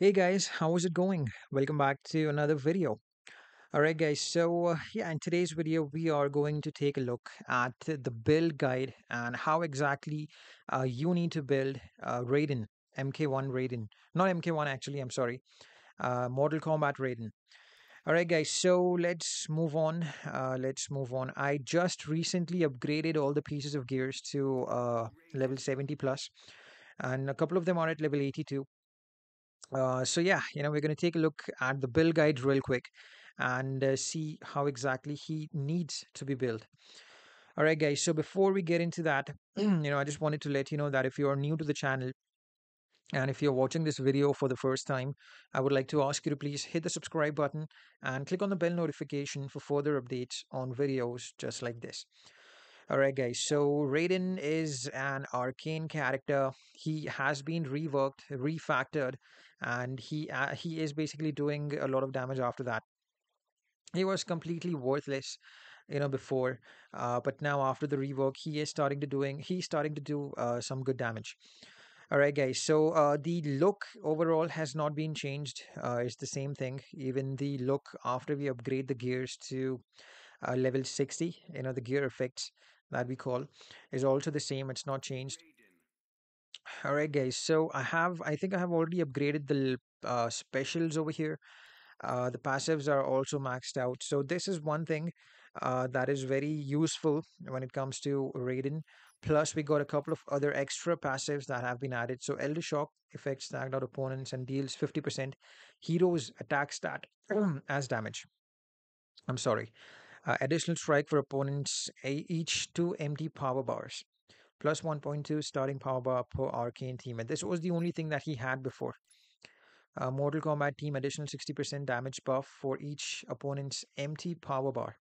Hey guys, how is it going? Welcome back to another video. Alright guys, so in today's video we are going to take a look at the build guide and how exactly you need to build Raiden, MK1 Raiden. Not MK1 actually, I'm sorry. Mortal Kombat Raiden. Alright guys, so let's move on. I just recently upgraded all the pieces of gears to level 70 plus, and a couple of them are at level 82. So yeah, we're going to take a look at the build guide real quick and see how exactly he needs to be built. All right, guys. So before we get into that, I just wanted to let you know that if you are new to the channel and if you're watching this video for the first time, I would like to ask you to please hit the subscribe button and click on the bell notification for further updates on videos just like this. Alright guys, so Raiden is an arcane character. He has been reworked, refactored, and he is basically doing a lot of damage after that. He was completely worthless, before, but now after the rework, he's starting to do some good damage. Alright guys, so the look overall has not been changed. It's the same thing. Even the look after we upgrade the gears to level 60, the gear effects that we call is also the same. It's not changed. All right guys, so I think I have already upgraded the specials over here. The passives are also maxed out, so this is one thing that is very useful when it comes to Raiden. Plus we got a couple of other extra passives that have been added. So Elder Shock effects, tagged out opponents and deals 50% heroes attack stat as damage. Additional strike for opponents, each 2 empty power bars, plus 1.2 starting power bar per arcane team. And this was the only thing that he had before. Mortal Kombat team, additional 60% damage buff for each opponent's empty power bar.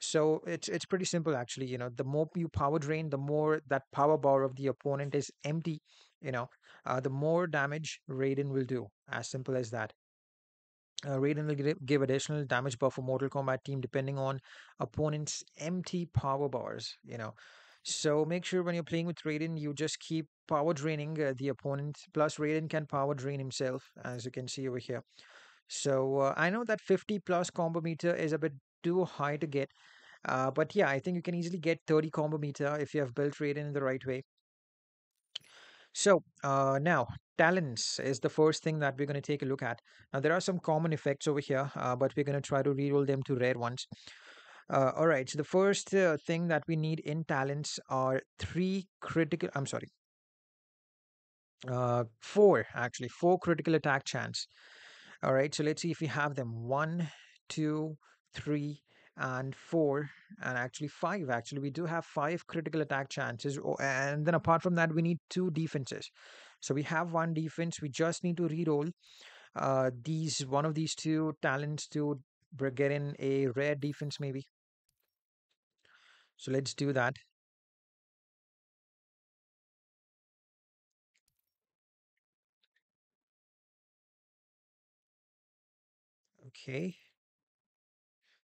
So it's pretty simple actually. The more you power drain, the more that power bar of the opponent is empty. The more damage Raiden will do. As simple as that. Raiden will give additional damage buff for Mortal Kombat team depending on opponent's empty power bars. So make sure when you're playing with Raiden, you just keep power draining the opponent. Plus Raiden can power drain himself, as you can see over here. So I know that 50 plus combo meter is a bit too high to get, but yeah, I think you can easily get 30 combo meter if you have built Raiden in the right way. So now talents is the first thing that we're going to take a look at. Now there are some common effects over here, but we're going to try to reroll them to rare ones. All right, so the first thing that we need in talents are four critical attack chance. All right, so let's see if we have them. 1, 2, 3, and 4, and actually 5. Actually, we do have 5 critical attack chances, and then apart from that we need 2 defenses. So we have 1 defense. We just need to reroll one of these 2 talents to get in a rare defense maybe. So let's do that. Okay.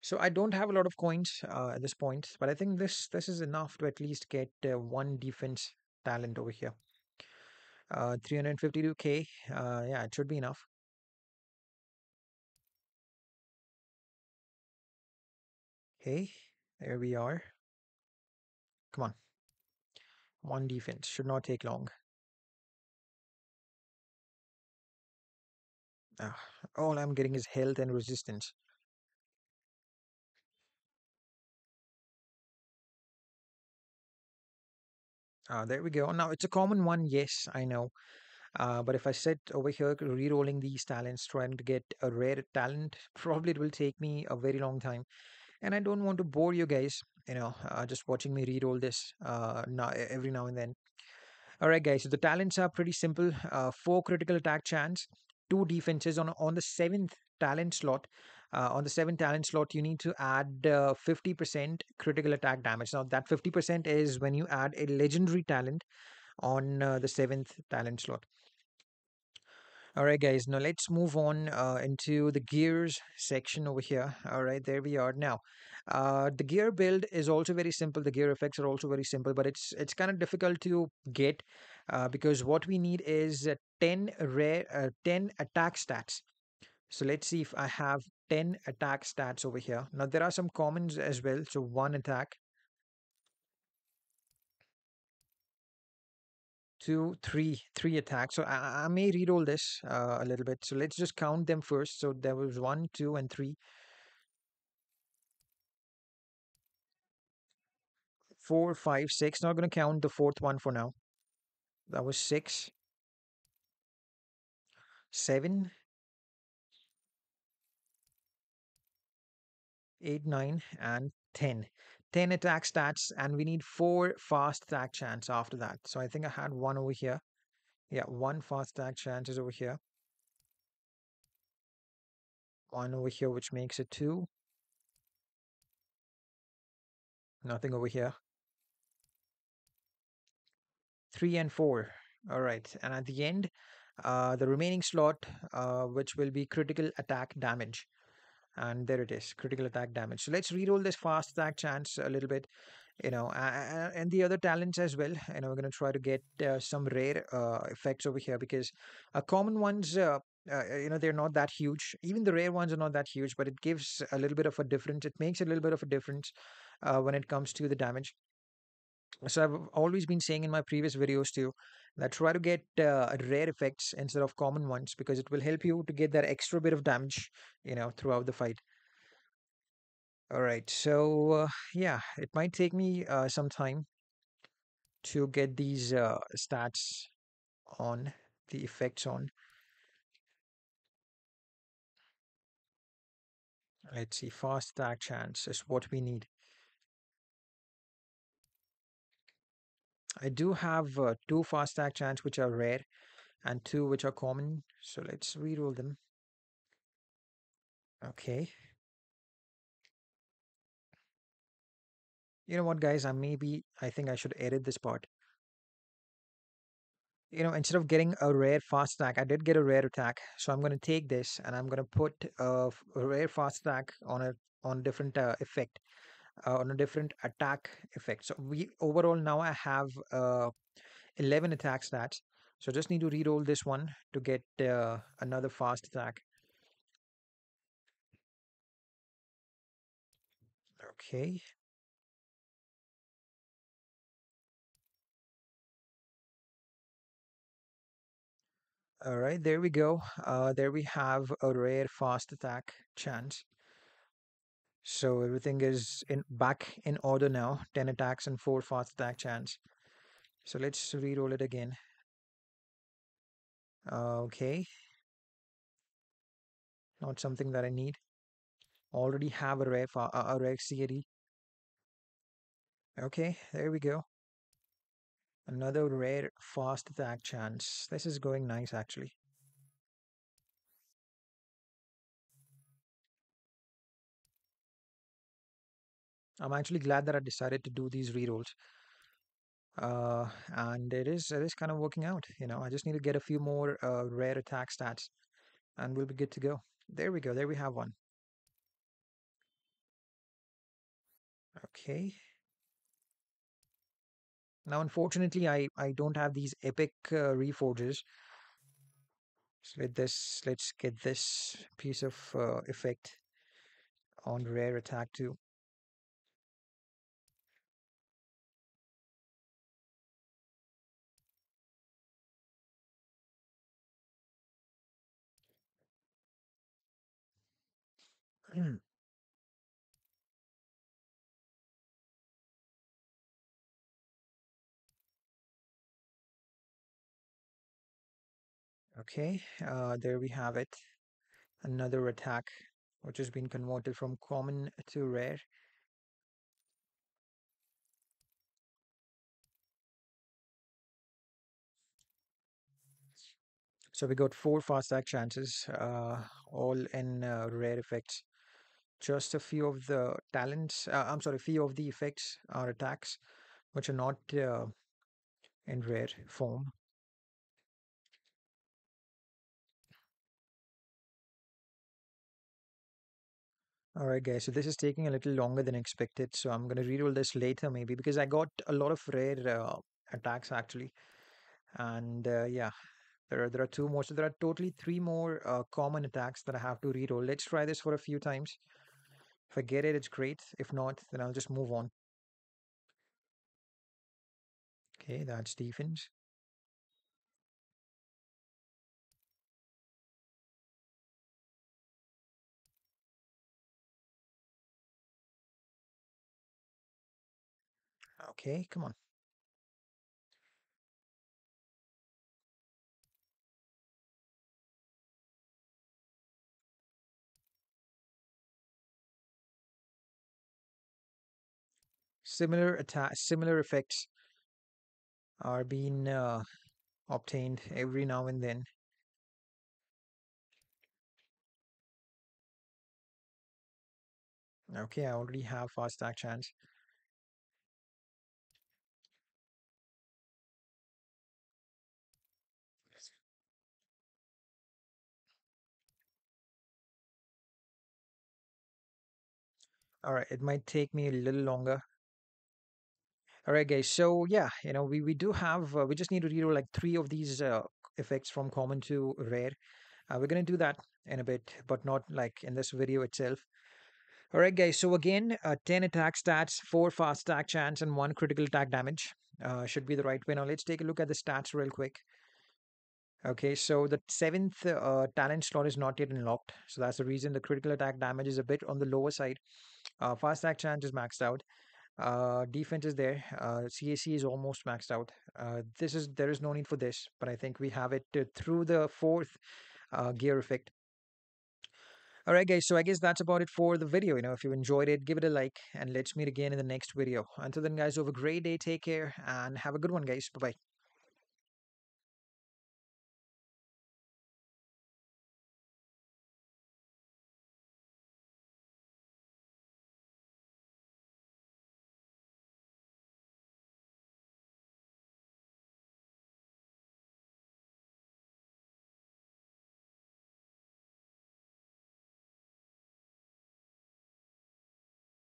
So I don't have a lot of coins at this point, but I think this is enough to at least get 1 defense talent over here. 352k, yeah, it should be enough. Okay, there we are. Come on. 1 defense, should not take long. All I'm getting is health and resistance. There we go. Now, it's a common one, yes, I know. But if I sit over here re-rolling these talents, trying to get a rare talent, probably it will take me a very long time. And I don't want to bore you guys, just watching me re-roll this every now and then. All right, guys, so the talents are pretty simple. 4 critical attack chance, 2 defenses. On the 7th talent slot, you need to add 50% critical attack damage. Now that 50% is when you add a legendary talent on the 7th talent slot. All right guys, now let's move on into the gears section over here. All right, there we are. Now the gear build is also very simple. The gear effects are also very simple, but it's kind of difficult to get because what we need is 10 attack stats. So let's see if I have 10 attack stats over here. Now there are some commons as well. So one attack, 2, 3 attacks. So I may reroll this a little bit. So let's just count them first. So there was 1, 2, and 3. 4, 5, 6. Not going to count the fourth one for now. That was 6, 7, 8, 9, and 10. 10 attack stats, and we need 4 fast attack chance after that. So I think I had one over here. Yeah, 1 fast attack chance is over here. 1 over here, which makes it 2. Nothing over here. 3 and 4. All right, and at the end, the remaining slot, which will be critical attack damage. And there it is, critical attack damage. So let's reroll this fast attack chance a little bit, you know, and the other talents as well. And we're going to try to get some rare effects over here, because common ones, you know, they're not that huge. Even the rare ones are not that huge, but it gives a little bit of a difference. It makes a little bit of a difference when it comes to the damage. So I've always been saying in my previous videos too, that try to get rare effects instead of common ones, because it will help you to get that extra bit of damage, you know, throughout the fight. All right, so yeah, it might take me some time to get these stats on, the effects on. Let's see, fast attack chance is what we need. I do have 2 fast attack chance which are rare and 2 which are common. So let's reroll them. Okay. You know what, guys? I think I should edit this part. You know, instead of getting a rare fast attack, I did get a rare attack. So I'm going to take this and I'm going to put a rare fast attack on a different effect. On a different attack effect. So we overall now I have 11 attack stats. So just need to reroll this one to get another fast attack. Okay. All right, there we go. There we have a rare fast attack chance. So everything is back in order now. 10 attacks and 4 fast attack chance. So let's reroll it again. Okay. Not something that I need. Already have a rare CAD. Okay, there we go. Another rare fast attack chance. This is going nice actually. I'm actually glad that I decided to do these rerolls, and it is kind of working out. You know, I just need to get a few more rare attack stats, and we'll be good to go. There we go. There we have one. Okay. Now, unfortunately, I don't have these epic reforges. So let's get this piece of effect on rare attack too. Okay, there we have it. Another attack which has been converted from common to rare. So we got 4 fast attack chances, all in rare effects. Just a few of the talents, I'm sorry, few of the effects are attacks, which are not in rare form. All right, guys, so this is taking a little longer than expected. So I'm going to reroll this later maybe, because I got a lot of rare attacks actually. And yeah, there are two more. So there are totally three more common attacks that I have to reroll. Let's try this for a few times. If I get it, it's great. If not, then I'll just move on. Okay, that's defense. Okay, come on. Similar effects are being obtained every now and then. Okay, I already have fast stack chance. All right, it might take me a little longer. All right, guys. So yeah, we do have. We just need to reroll like three of these effects from common to rare. We're gonna do that in a bit, but not like in this video itself. All right, guys. So again, 10 attack stats, 4 fast attack chance, and 1 critical attack damage should be the right way. Now let's take a look at the stats real quick. Okay, so the 7th talent slot is not yet unlocked, so that's the reason the critical attack damage is a bit on the lower side. Fast attack chance is maxed out. Defense is there. CAC is almost maxed out. There is no need for this, but I think we have it through the 4th gear effect. All right, guys. So I guess that's about it for the video. If you enjoyed it, give it a like, and let's meet again in the next video. Until then, guys, have a great day. Take care and have a good one, guys. Bye bye.